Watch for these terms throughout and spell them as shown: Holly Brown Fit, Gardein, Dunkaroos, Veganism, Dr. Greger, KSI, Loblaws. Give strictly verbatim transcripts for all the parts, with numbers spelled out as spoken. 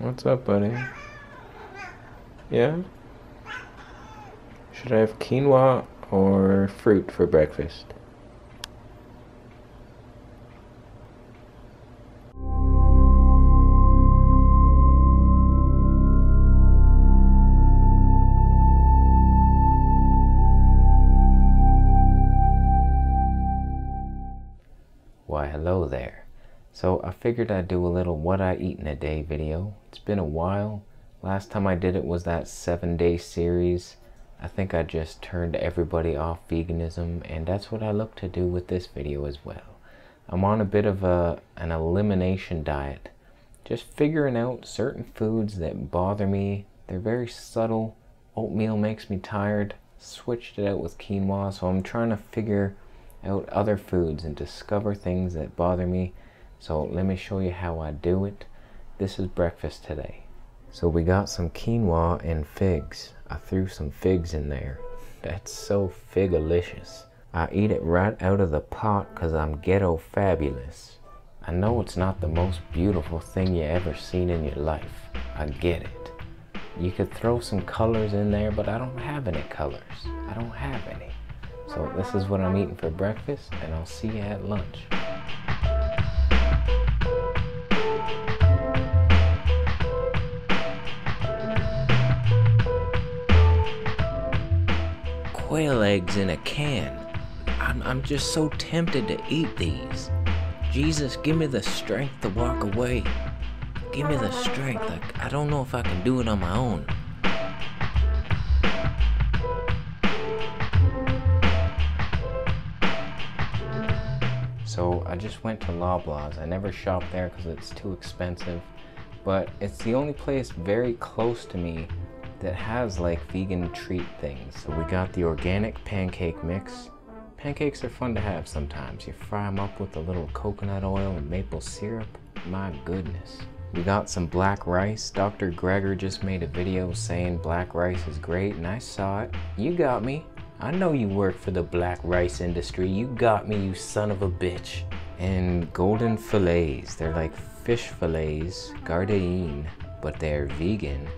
What's up, buddy? Yeah? Should I have quinoa or fruit for breakfast? Why, hello there. So I figured I'd do a little what I eat in a day video. It's been a while. Last time I did it was that seven day series. I think I just turned everybody off veganism, and that's what I look to do with this video as well. I'm on a bit of a, an elimination diet. Just figuring out certain foods that bother me. They're very subtle. Oatmeal makes me tired. Switched it out with quinoa, so I'm trying to figure out other foods and discover things that bother me. So let me show you how I do it. This is breakfast today. So we got some quinoa and figs. I threw some figs in there. That's so figalicious. I eat it right out of the pot because I'm ghetto fabulous. I know it's not the most beautiful thing you ever seen in your life. I get it. You could throw some colors in there, but I don't have any colors. I don't have any. So this is what I'm eating for breakfast, and I'll see you at lunch. Quail eggs in a can. I'm, I'm just so tempted to eat these. Jesus, give me the strength to walk away. Give me the strength. Like, I don't know if I can do it on my own. So I just went to Loblaws. I never shop there because it's too expensive, but it's the only place very close to me that has like vegan treat things. So we got the organic pancake mix. Pancakes are fun to have sometimes. You fry them up with a little coconut oil and maple syrup. My goodness. We got some black rice. Doctor Greger just made a video saying black rice is great, and I saw it. You got me. I know you work for the black rice industry. You got me, you son of a bitch. And golden fillets. They're like fish fillets, Gardein, but they're vegan.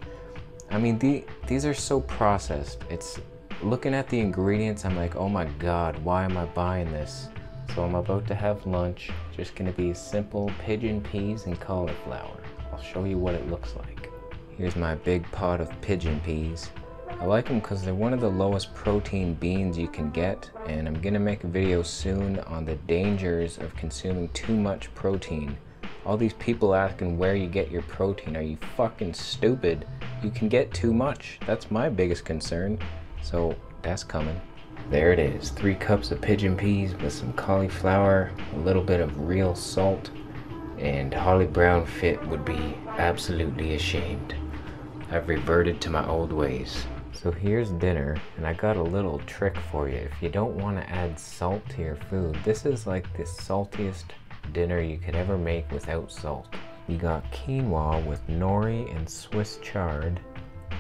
I mean, the, these are so processed. It's looking at the ingredients, I'm like, oh my God, why am I buying this? So I'm about to have lunch. Just gonna be simple pigeon peas and cauliflower. I'll show you what it looks like. Here's my big pot of pigeon peas. I like them because they're one of the lowest protein beans you can get, and I'm going to make a video soon on the dangers of consuming too much protein. All these people asking where you get your protein, are you fucking stupid? You can get too much. That's my biggest concern. So that's coming. There it is, three cups of pigeon peas with some cauliflower, a little bit of real salt, and Holly Brown Fit would be absolutely ashamed. I've reverted to my old ways. So here's dinner, and I got a little trick for you. If you don't want to add salt to your food, this is like the saltiest dinner you could ever make without salt. You got quinoa with nori and Swiss chard,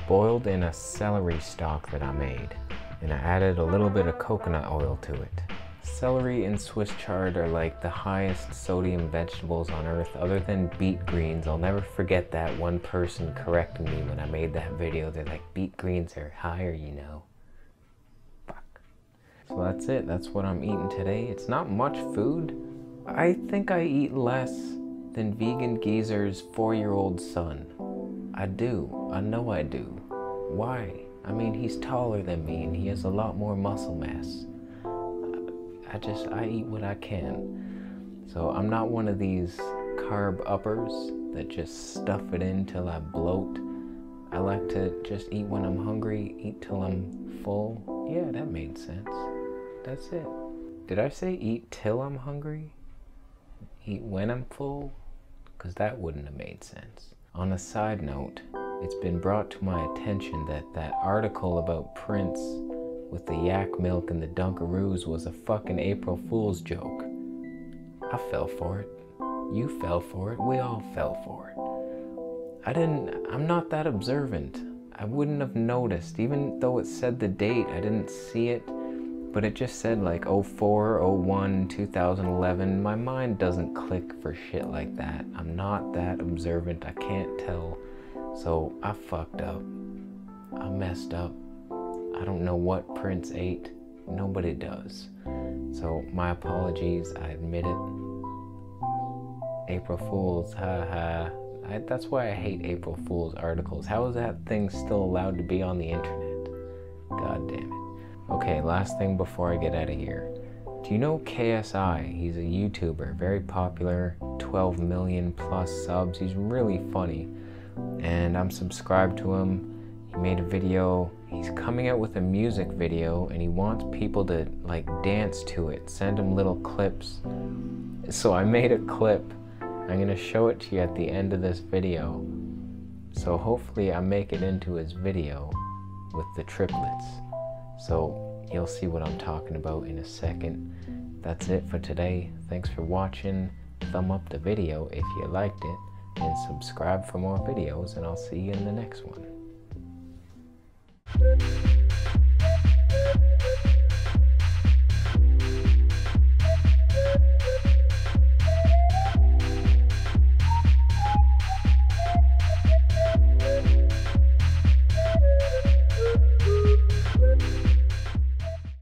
boiled in a celery stalk that I made, and I added a little bit of coconut oil to it. Celery and Swiss chard are like the highest sodium vegetables on earth other than beet greens. I'll never forget that one person correcting me when I made that video. They're like, beet greens are higher, you know. Fuck. So that's it. That's what I'm eating today. It's not much food. I think I eat less than vegan geezer's four-year-old son. I do. I know I do. Why? I mean, he's taller than me and he has a lot more muscle mass. I just, I eat what I can. So I'm not one of these carb uppers that just stuff it in till I bloat. I like to just eat when I'm hungry, eat till I'm full. Yeah, that made sense. That's it. Did I say eat till I'm hungry? Eat when I'm full? Because that wouldn't have made sense. On a side note, it's been brought to my attention that that article about Prince with the yak milk and the Dunkaroos was a fucking April Fool's joke. I fell for it. You fell for it. We all fell for it. I didn't, I'm not that observant. I wouldn't have noticed. Even though it said the date, I didn't see it. but it just said like oh four, oh one, two thousand eleven. My mind doesn't click for shit like that. I'm not that observant. I can't tell. So I fucked up. I messed up. I don't know what Prince ate. Nobody does. So my apologies. I admit it. April Fools. Ha ha. I, that's why I hate April Fool's articles. How is that thing still allowed to be on the internet? God damn it. Okay, last thing before I get out of here. Do you know K S I? He's a YouTuber, very popular, twelve million plus subs. He's really funny, and I'm subscribed to him. He made a video. He's coming out with a music video, and he wants people to like dance to it. Send him little clips. So I made a clip. I'm going to show it to you at the end of this video, so hopefully I make it into his video with the triplets, so you'll see what I'm talking about in a second. That's it for today. Thanks for watching. Thumb up the video if you liked it, and subscribe for more videos, and I'll see you in the next one.